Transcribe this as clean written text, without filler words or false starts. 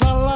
Sala